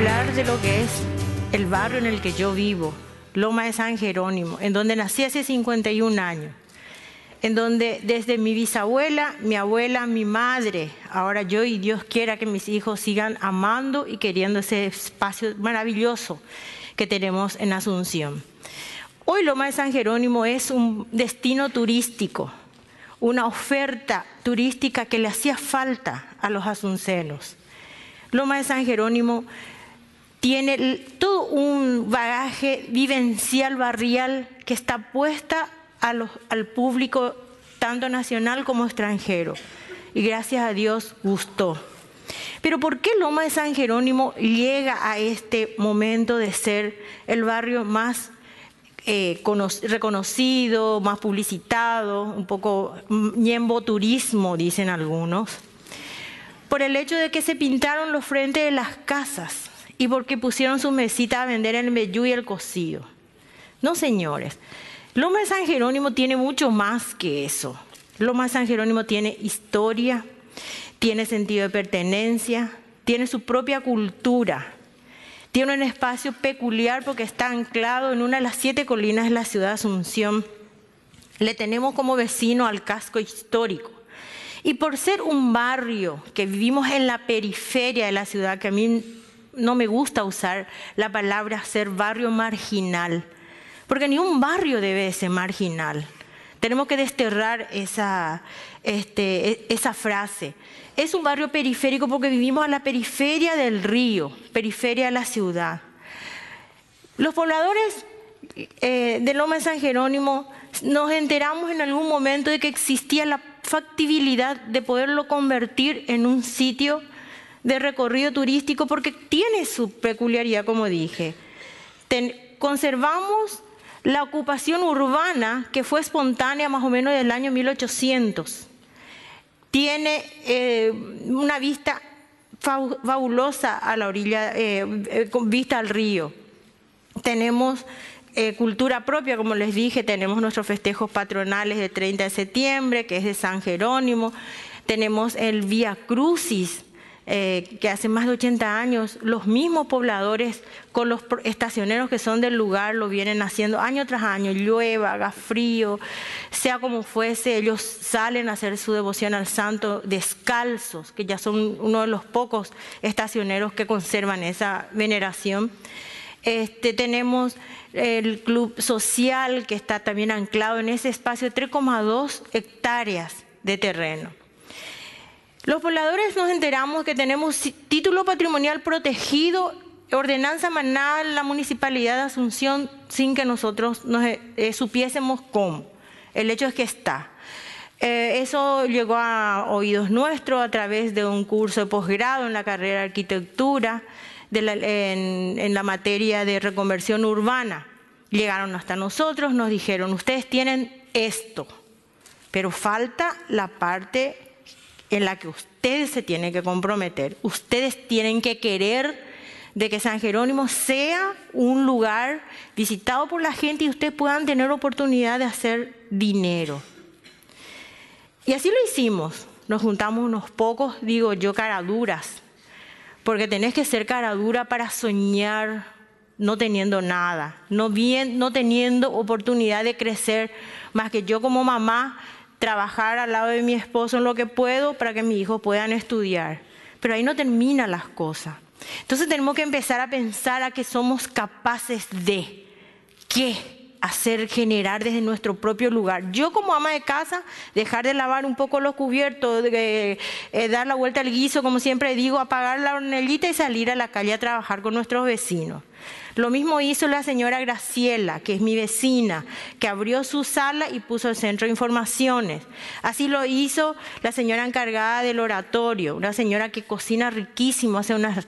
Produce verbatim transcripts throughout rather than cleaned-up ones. hablar de lo que es el barrio en el que yo vivo, Loma de San Jerónimo, en donde nací hace cincuenta y un años, en donde desde mi bisabuela, mi abuela, mi madre, ahora yo y Dios quiera que mis hijos sigan amando y queriendo ese espacio maravilloso que tenemos en Asunción. Hoy Loma de San Jerónimo es un destino turístico, una oferta turística que le hacía falta a los asuncenos. Loma de San Jerónimo tiene todo un bagaje vivencial, barrial, que está puesta a los, al público, tanto nacional como extranjero. Y gracias a Dios gustó. Pero ¿por qué Loma de San Jerónimo llega a este momento de ser el barrio más eh, reconocido, más publicitado, un poco ñembo turismo, dicen algunos? Por el hecho de que se pintaron los frentes de las casas y porque pusieron sus mesitas a vender el meyú y el cocido. No, señores. Loma de San Jerónimo tiene mucho más que eso. Loma de San Jerónimo tiene historia, tiene sentido de pertenencia, tiene su propia cultura. Tiene un espacio peculiar porque está anclado en una de las siete colinas de la ciudad de Asunción. Le tenemos como vecino al casco histórico. Y por ser un barrio que vivimos en la periferia de la ciudad, que a mí no me gusta usar la palabra ser barrio marginal, porque ni un barrio debe ser marginal. Tenemos que desterrar esa, este, esa frase. Es un barrio periférico porque vivimos a la periferia del río, periferia de la ciudad. Los pobladores eh, de Loma de San Jerónimo nos enteramos en algún momento de que existía la factibilidad de poderlo convertir en un sitio de recorrido turístico porque tiene su peculiaridad, como dije. Ten, conservamos la ocupación urbana que fue espontánea más o menos del año mil ochocientos. Tiene eh, una vista fabulosa a la orilla, eh, con vista al río. Tenemos Eh, cultura propia, como les dije, tenemos nuestros festejos patronales de treinta de septiembre, que es de San Jerónimo. Tenemos el Vía Crucis, eh, que hace más de ochenta años, los mismos pobladores con los estacioneros que son del lugar lo vienen haciendo año tras año, llueva, haga frío, sea como fuese, ellos salen a hacer su devoción al santo descalzos, que ya son uno de los pocos estacioneros que conservan esa veneración. Este, tenemos el club social que está también anclado en ese espacio, tres coma dos hectáreas de terreno. Los pobladores nos enteramos que tenemos título patrimonial protegido, ordenanza manada en la Municipalidad de Asunción sin que nosotros nos eh, supiésemos cómo. El hecho es que está. Eh, eso llegó a oídos nuestros a través de un curso de posgrado en la carrera de arquitectura, De la, en, en la materia de reconversión urbana. Llegaron hasta nosotros, nos dijeron, ustedes tienen esto, pero falta la parte en la que ustedes se tienen que comprometer. Ustedes tienen que querer de que San Jerónimo sea un lugar visitado por la gente y ustedes puedan tener oportunidad de hacer dinero. Y así lo hicimos. Nos juntamos unos pocos, digo yo, caraduras, porque tenés que ser cara dura para soñar no teniendo nada, no, bien, no teniendo oportunidad de crecer, más que yo como mamá trabajar al lado de mi esposo en lo que puedo para que mis hijos puedan estudiar. Pero ahí no terminan las cosas. Entonces tenemos que empezar a pensar a que somos capaces de qué hacer, generar desde nuestro propio lugar. Yo como ama de casa, dejar de lavar un poco los cubiertos, eh, eh, dar la vuelta al guiso, como siempre digo, apagar la hornellita y salir a la calle a trabajar con nuestros vecinos. Lo mismo hizo la señora Graciela, que es mi vecina, que abrió su sala y puso el centro de informaciones. Así lo hizo la señora encargada del oratorio, una señora que cocina riquísimo, hace unas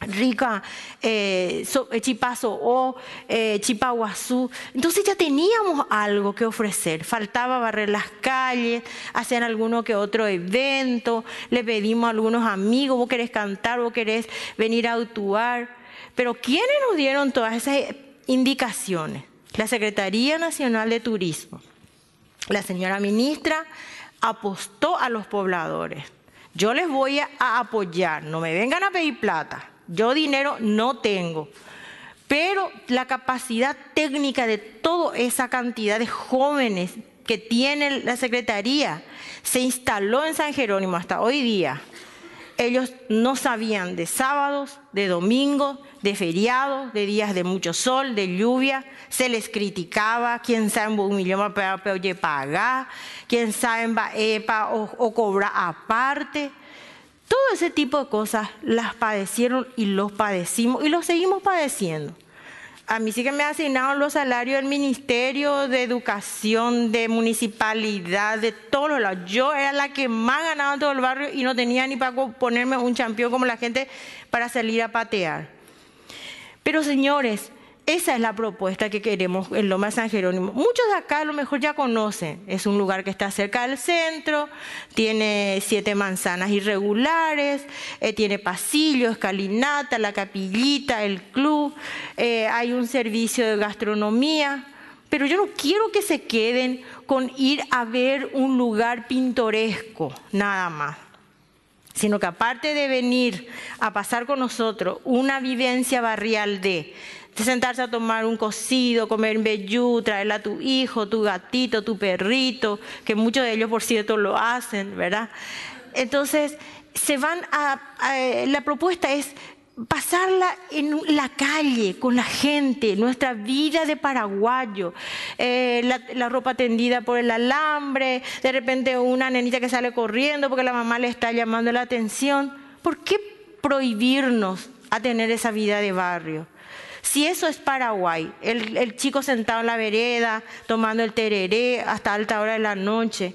rica, eh, so, eh, chipazo o eh, chipaguazú. Entonces ya teníamos algo que ofrecer. Faltaba barrer las calles, hacer alguno que otro evento. Le pedimos a algunos amigos, vos querés cantar, vos querés venir a actuar. Pero ¿quiénes nos dieron todas esas indicaciones? La Secretaría Nacional de Turismo. La señora ministra apostó a los pobladores. Yo les voy a apoyar, no me vengan a pedir plata. Yo dinero no tengo, pero la capacidad técnica de toda esa cantidad de jóvenes que tiene la Secretaría se instaló en San Jerónimo hasta hoy día. Ellos no sabían de sábados, de domingos, de feriados, de días de mucho sol, de lluvia. Se les criticaba, quién sabe, un idioma para oye pagar, quién sabe, epa, o, o cobrar aparte. Todo ese tipo de cosas las padecieron y los padecimos y los seguimos padeciendo. A mí sí que me asignaron los salarios del Ministerio de Educación, de Municipalidad, de todos los lados. Yo era la que más ganaba en todo el barrio y no tenía ni para ponerme un champión como la gente para salir a patear. Pero señores, esa es la propuesta que queremos en Loma de San Jerónimo. Muchos de acá a lo mejor ya conocen. Es un lugar que está cerca del centro, tiene siete manzanas irregulares, eh, tiene pasillo, escalinata, la capillita, el club, eh, hay un servicio de gastronomía. Pero yo no quiero que se queden con ir a ver un lugar pintoresco, nada más. Sino que aparte de venir a pasar con nosotros una vivencia barrial de sentarse a tomar un cocido, comer vellú, traerle a tu hijo, tu gatito, tu perrito, que muchos de ellos, por cierto, lo hacen, ¿verdad? Entonces, se van a, a la propuesta es pasarla en la calle, con la gente, nuestra vida de paraguayo, eh, la, la ropa tendida por el alambre, de repente una nenita que sale corriendo porque la mamá le está llamando la atención. ¿Por qué prohibirnos a tener esa vida de barrio? Si eso es Paraguay, el, el chico sentado en la vereda, tomando el tereré hasta alta hora de la noche.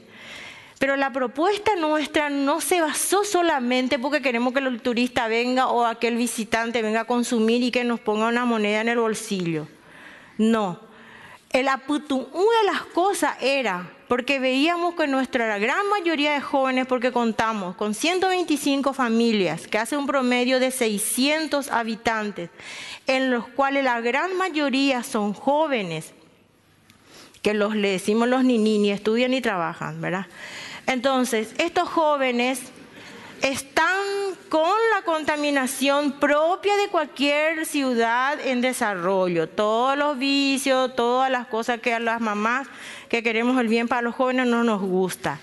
Pero la propuesta nuestra no se basó solamente porque queremos que el turista venga o aquel visitante venga a consumir y que nos ponga una moneda en el bolsillo. No. El aputú, una de las cosas era porque veíamos que nuestra gran mayoría de jóvenes, porque contamos con ciento veinticinco familias, que hace un promedio de seiscientos habitantes, en los cuales la gran mayoría son jóvenes, que los, le decimos los niní, ni estudian ni trabajan, ¿verdad? Entonces, estos jóvenes están con la contaminación propia de cualquier ciudad en desarrollo. Todos los vicios, todas las cosas que a las mamás que queremos el bien para los jóvenes no nos gusta.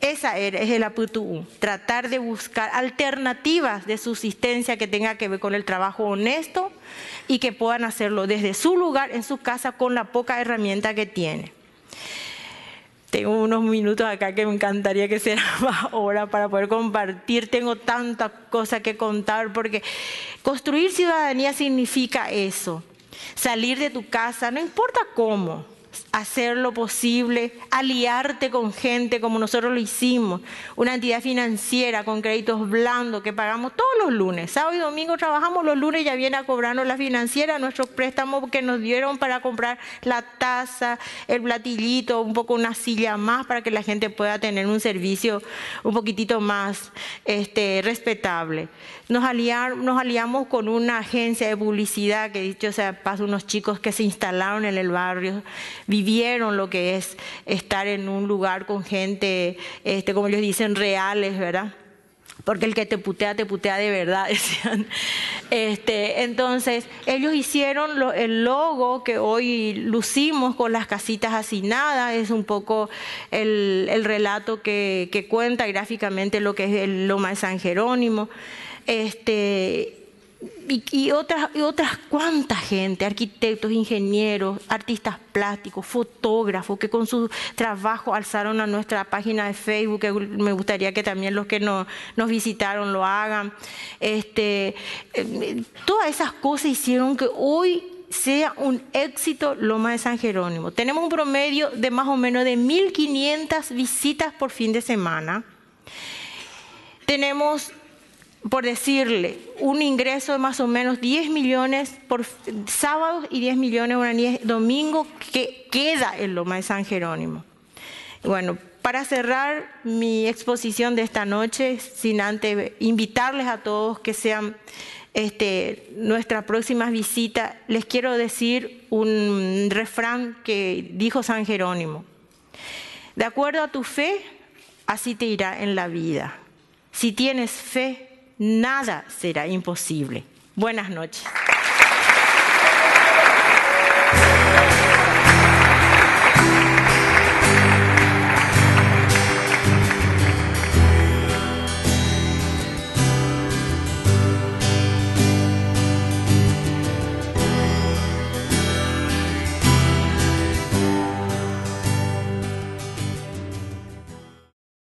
Esa es el aputú, tratar de buscar alternativas de subsistencia que tenga que ver con el trabajo honesto y que puedan hacerlo desde su lugar, en su casa, con la poca herramienta que tiene. Tengo unos minutos acá que me encantaría que sea más hora para poder compartir. Tengo tanta cosa que contar porque construir ciudadanía significa eso. Salir de tu casa, no importa cómo, hacer lo posible, aliarte con gente como nosotros lo hicimos. Una entidad financiera con créditos blandos que pagamos todos los lunes. Sábado y domingo trabajamos, los lunes ya viene a cobrarnos la financiera nuestros préstamos que nos dieron para comprar la taza, el platillito, un poco una silla más para que la gente pueda tener un servicio un poquitito más este, respetable. Nos, aliar, nos aliamos con una agencia de publicidad que, dicho sea paso, unos chicos que se instalaron en el barrio, vivieron lo que es estar en un lugar con gente, este, como ellos dicen, reales, ¿verdad? Porque el que te putea, te putea de verdad, decían. Este, entonces, ellos hicieron lo, el logo que hoy lucimos con las casitas hacinadas. Es un poco el, el relato que, que cuenta gráficamente lo que es el Loma de San Jerónimo. Este... Y, y, otras, y otras cuantas gente, arquitectos, ingenieros, artistas plásticos, fotógrafos, que con su trabajo alzaron a nuestra página de Facebook, que me gustaría que también los que no, nos visitaron lo hagan. Este, eh, todas esas cosas hicieron que hoy sea un éxito Loma de San Jerónimo. Tenemos un promedio de más o menos de mil quinientas visitas por fin de semana. Tenemos, por decirle, un ingreso de más o menos diez millones por sábados y diez millones por domingo que queda en Loma de San Jerónimo. Bueno, para cerrar mi exposición de esta noche, sin antes invitarles a todos que sean este, nuestras próximas visitas, les quiero decir un refrán que dijo San Jerónimo. De acuerdo a tu fe, así te irá en la vida. Si tienes fe, nada será imposible. Buenas noches.